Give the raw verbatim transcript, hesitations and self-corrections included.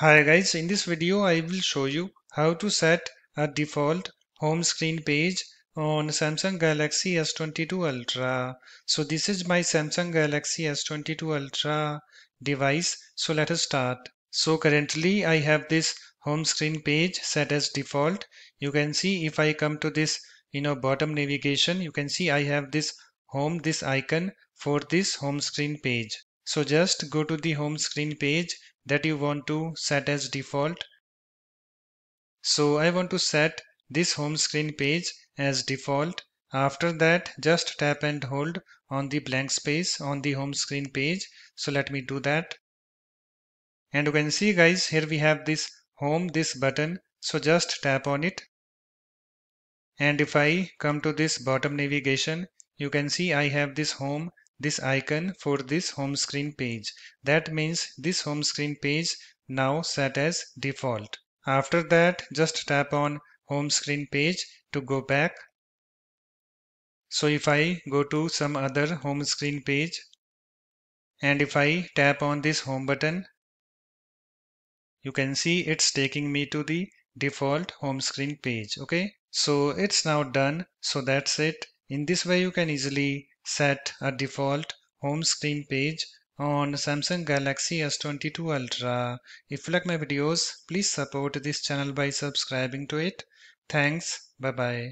Hi guys, in this video I will show you how to set a default home screen page on Samsung Galaxy S twenty-two Ultra. So this is my Samsung Galaxy S twenty-two Ultra device. So let us start. So currently I have this home screen page set as default. You can see if I come to this, you know, bottom navigation, you can see I have this home, this icon for this home screen page. So just go to the home screen page that you want to set as default. So I want to set this home screen page as default. After that, just tap and hold on the blank space on the home screen page. So let me do that. And you can see guys, here we have this home, this button. So just tap on it. And if I come to this bottom navigation, you can see I have this home, this icon for this home screen page. That means this home screen page now set as default. After that, just tap on home screen page to go back. So if I go to some other home screen page, and if I tap on this home button, you can see it's taking me to the default home screen page. Okay, so it's now done. So that's it. In this way you can easily set a default home screen page on Samsung Galaxy S twenty-two Ultra. If you like my videos, please support this channel by subscribing to it. Thanks. Bye bye.